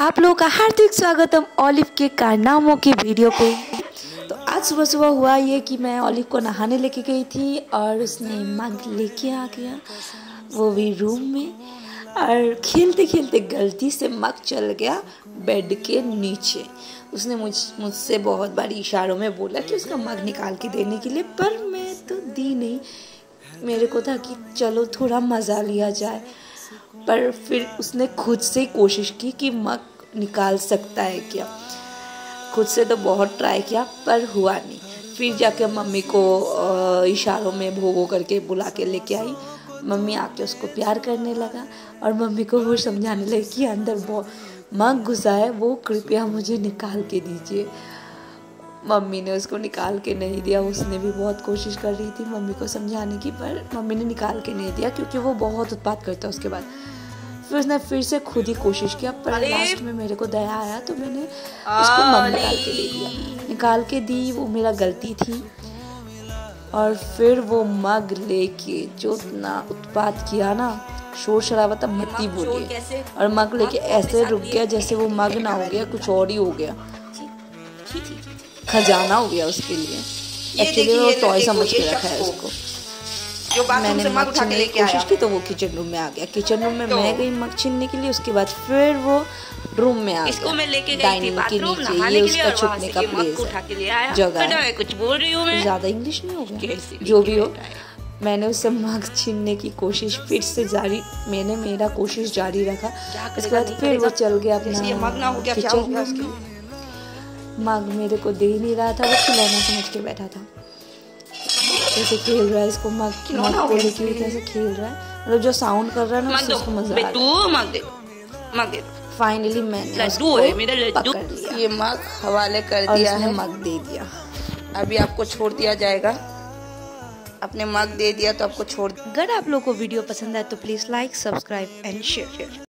आप लोगों का हार्दिक स्वागतम ऑलिव के कारनामों की वीडियो पे। तो आज सुबह सुबह हुआ ये कि मैं ऑलिव को नहाने लेके गई थी और उसने मग लेके आ गया, वो भी रूम में, और खेलते खेलते गलती से मग चल गया बेड के नीचे। उसने मुझसे बहुत बारी इशारों में बोला कि उसका मग निकाल के देने के लिए, पर मैं तो दी नहीं। मेरे को था कि चलो थोड़ा मज़ा लिया जाए, पर फिर उसने खुद से कोशिश की कि मग निकाल सकता है क्या। खुद से तो बहुत ट्राई किया पर हुआ नहीं। फिर जाके मम्मी को इशारों में भोगो करके बुला के लेके आई। मम्मी आके उसको प्यार करने लगा और मम्मी को वो समझाने लगी कि अंदर बहुत मग घुसा है, वो कृपया मुझे निकाल के दीजिए। मम्मी ने उसको निकाल के नहीं दिया। उसने भी बहुत कोशिश कर रही थी मम्मी को समझाने की, पर मम्मी ने निकाल के नहीं दिया क्योंकि वो बहुत उत्पात करता। उसके बाद फिर उसने फिर से खुद ही कोशिश किया, पर लास्ट में मेरे को दया आया तो मैंने उसको निकाल के दे दिया, निकाल के दी। वो मेरा गलती थी। और फिर वो मग लेके जो इतना उत्पात किया ना, शोर शराबा मत ही बोलिए, और मग लेके ऐसे रुक गया जैसे वो मग ना हो गया, कुछ और ही हो गया, खजाना हो गया उसके लिए। एक्चुअली वो टॉय समझ के रखा है उसको। मैंने मग छीनने की कोशिश की तो वो किचन रूम में आ गया। किचन रूम में मैं गई मग छीनने के लिए, उसके बाद फिर वो रूम में आ गया। डाइनिंग के नीचे ये उसका छुपने का प्लेस जगह है। कुछ बोल रही हूँ मैं, ज़्यादा इंग्लिश नहीं होगा, जो भी हो। मैंने उससे मग छीनने की कोशिश फिर से जारी, मैंने मेरा कोशिश जारी रखा। उसके बाद फिर वो चल गया अपना किचन। मग मेरे को दे ही नहीं रहा था, वो खिलौना समझ के बैठा था, जैसे खेल रहा है। इसको मग को लेके जैसे खेल रहा है, मतलब जो साउंड कर रहा है ना, उसको मजा आ रहा है। फाइनली मैंने उसको पकड़ लिया, ये मग हवाले कर दिया है, मग दे दिया। अभी आपको छोड़ दिया जाएगा, अपने मग दे दिया तो आपको छोड़। अगर आप लोगों को वीडियो पसंद आए तो please like, subscribe and share.